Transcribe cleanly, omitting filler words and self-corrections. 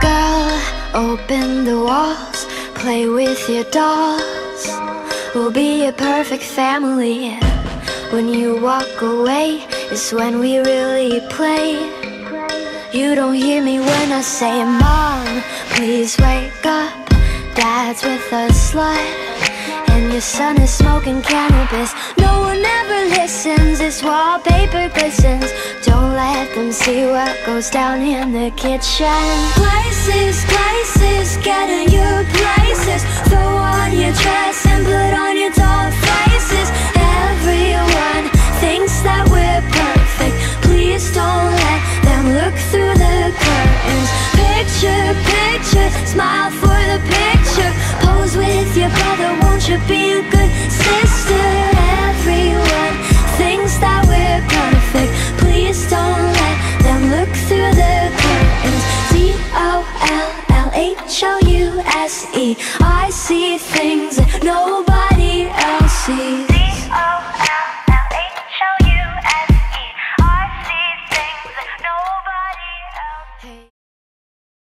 Girl, open the walls, play with your dolls. We'll be a perfect family. When you walk away, it's when we really play. You don't hear me when I say, Mom, please wake up. Dad's with a slut. And your son is smoking cannabis. No one ever listens, it's wallpaper glistens. Don't let them see what goes down in the kitchen. Places, places, get in your places. Throw on your dress and put on your doll faces. Everyone thinks that we're perfect. Please don't let them look through the curtains. Picture, picture, smile for the picture. Pose with your brother, won't you be a good sister? Everyone thinks that we're perfect. Please don't let them look through the curtains. D-O-L-L-H-O-U-S-E